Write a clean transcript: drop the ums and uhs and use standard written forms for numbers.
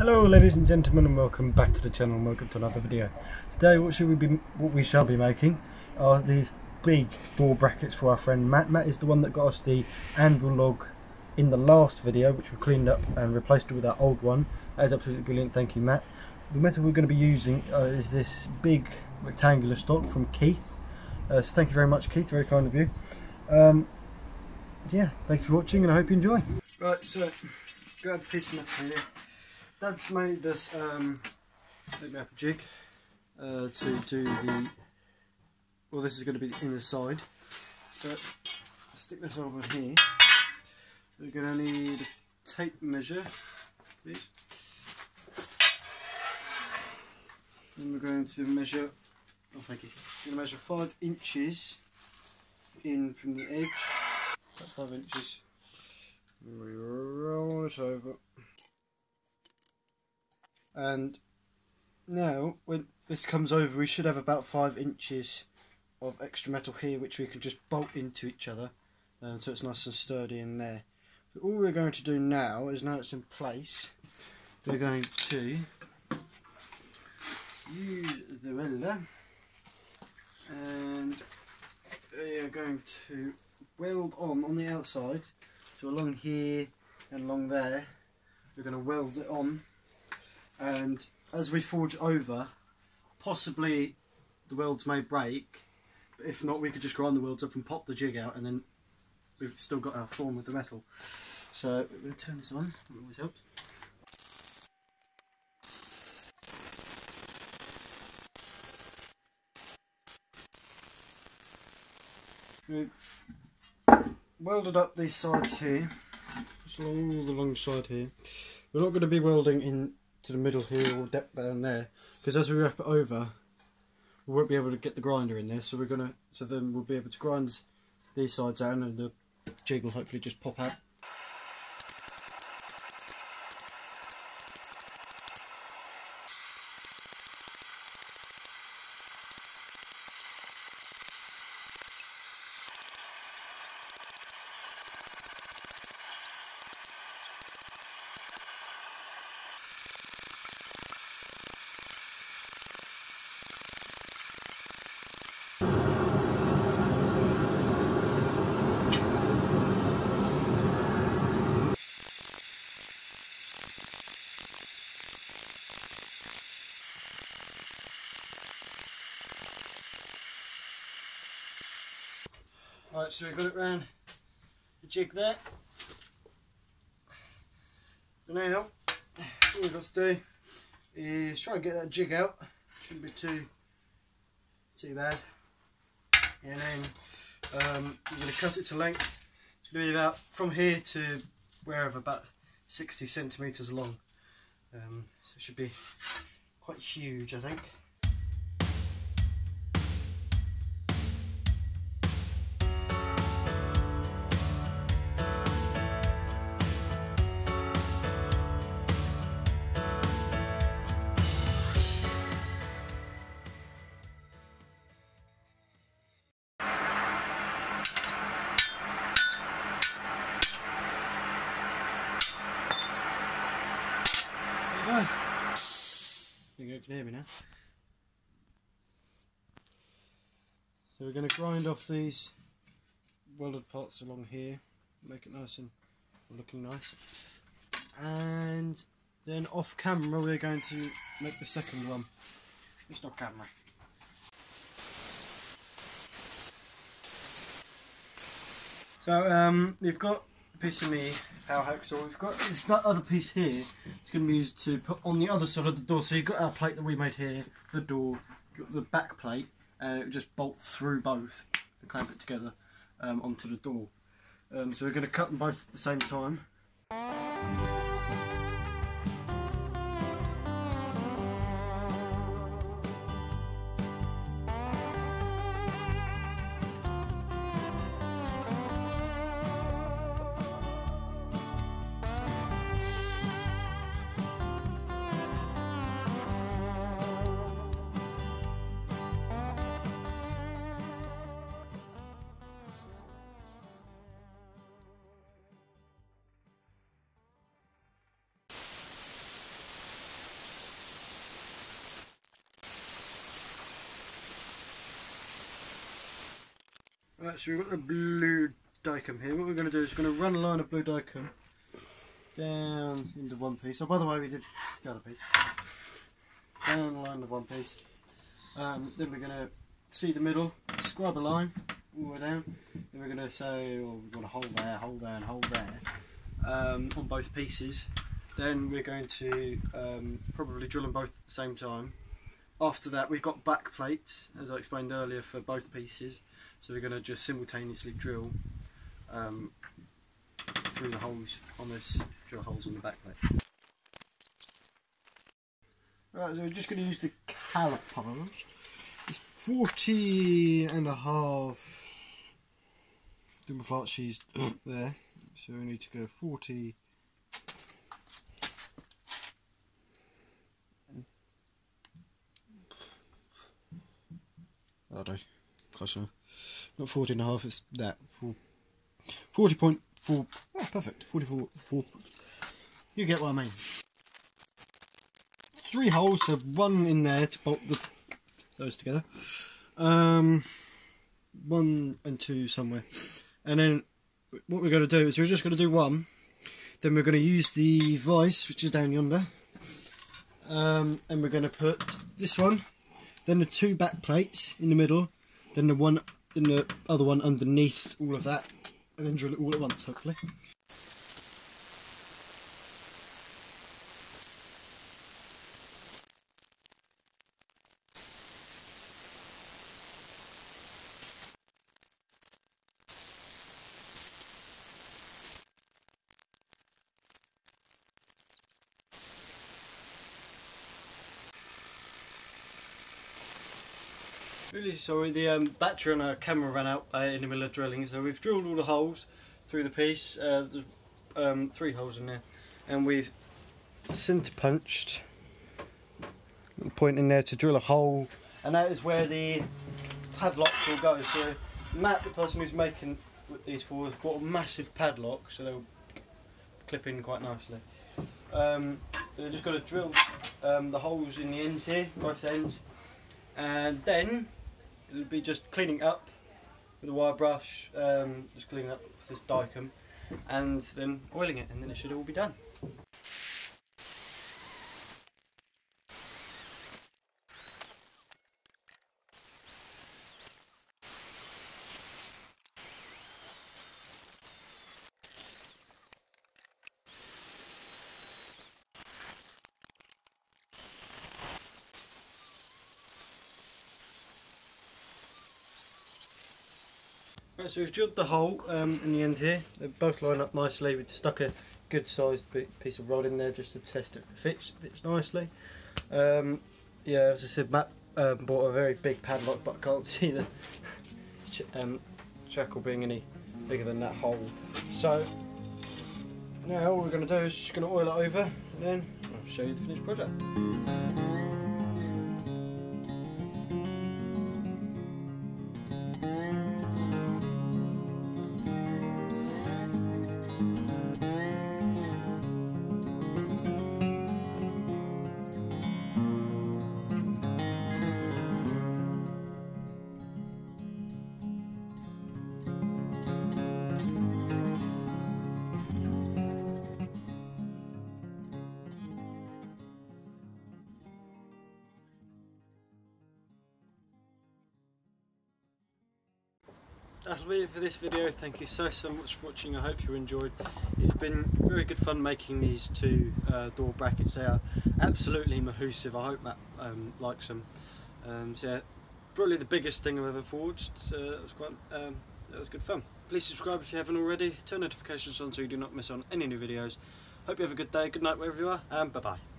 Hello ladies and gentlemen, and welcome back to the channel and welcome to another video. Today what we shall be making are these big door brackets for our friend Matt. Matt is the one that got us the anvil log in the last video, which we cleaned up and replaced it with our old one. That is absolutely brilliant, thank you Matt. The metal we're going to be using is this big rectangular stock from Keith. So thank you very much Keith, very kind of you. Yeah, thanks for watching and I hope you enjoy. Right, so grab a piece of metal here. Dad's made us let me have a jig to do the, well, this is going to be the inner side, but stick this over here. We're going to need a tape measure, please. And we're going to measure, oh thank you, we're going to measure 5 inches in from the edge, about 5 inches, and we roll it over. And now when this comes over, we should have about 5 inches of extra metal here, which we can just bolt into each other, so it's nice and sturdy in there. So all we're going to do now is, now it's in place, we're going to use the welder and we are going to weld on the outside, so along here and along there we're going to weld it on. And as we forge over, possibly the welds may break, but if not, we could just grind the welds up and pop the jig out, and then we've still got our form of the metal. So we're going to turn this on, it always helps. We've welded up these sides here, just along all the long side here. We're not going to be welding in to the middle here or depth down there, because as we wrap it over we won't be able to get the grinder in there, so we're gonna, so then we'll be able to grind these sides down and the jig will hopefully just pop out. Right, so we've got it round the jig there. And now, all we've got to do is try and get that jig out. Shouldn't be too bad. And then we're going to cut it to length. It's going to be about, from here to wherever, about 60 centimetres long. So it should be quite huge, I think. You can hear me now. So we're going to grind off these welded parts along here, make it nice and looking nice, and then off camera we're going to make the second one. It's not camera. So we've got a piece of me power hacksaw, we've got this other piece here, it's going to be used to put on the other side of the door. So you've got our plate that we made here, the door, got the back plate, and it would just bolt through both and clamp it together onto the door. So we're going to cut them both at the same time. Right, so we've got the blue dicum here. What we're going to do is we're going to run a line of blue dicum down into one piece. Oh, by the way, we did the other piece. Down the line of one piece. Then we're going to see the middle, scribe a line all the way down. Then we're going to say, well, we've got a hole there, and hole there on both pieces. Then we're going to probably drill them both at the same time. After that, we've got back plates, as I explained earlier, for both pieces. So we're going to just simultaneously drill through the holes on this, drill holes on the back plate. Right, so we're just going to use the calipers. It's 40.5 double flat she's there. So we need to go 40. I don't know. Close enough. Not 40.5, it's that. 40.4. Oh, perfect. 44.4. You get what I mean. 3 holes, so one in there to bolt those together. 1 and 2 somewhere. And then what we're going to do is we're just going to do one. Then we're going to use the vice, which is down yonder. And we're going to put this one. Then the 2 back plates in the middle, then the one, then the other one underneath all of that, and then drill it all at once, hopefully. Really sorry, the battery on our camera ran out in the middle of drilling, so we've drilled all the holes through the piece. There's 3 holes in there, and we've centre punched a point in there to drill a hole, and that is where the padlock will go. So Matt, the person who's making these for us, bought a massive padlock, so they'll clip in quite nicely. They've just got to drill the holes in the ends here, both ends, and then it'll be just cleaning up with a wire brush, just cleaning up with this dicum, and then oiling it, and then it should all be done. Right, so we've drilled the hole in the end here. They both line up nicely. We've stuck a good sized piece of rod in there just to test it fits nicely. Yeah, as I said, Matt bought a very big padlock, but I can't see the shackle being any bigger than that hole. So now all we're going to do is just going to oil it over, and then I'll show you the finished project. That'll be it for this video. Thank you so much for watching. I hope you enjoyed. It's been very good fun making these 2 door brackets. They are absolutely mahoosive. I hope Matt likes them. So yeah, probably the biggest thing I've ever forged. So that was quite that was good fun. Please subscribe if you haven't already. Turn notifications on so you do not miss on any new videos. Hope you have a good day, good night wherever you are, and bye bye.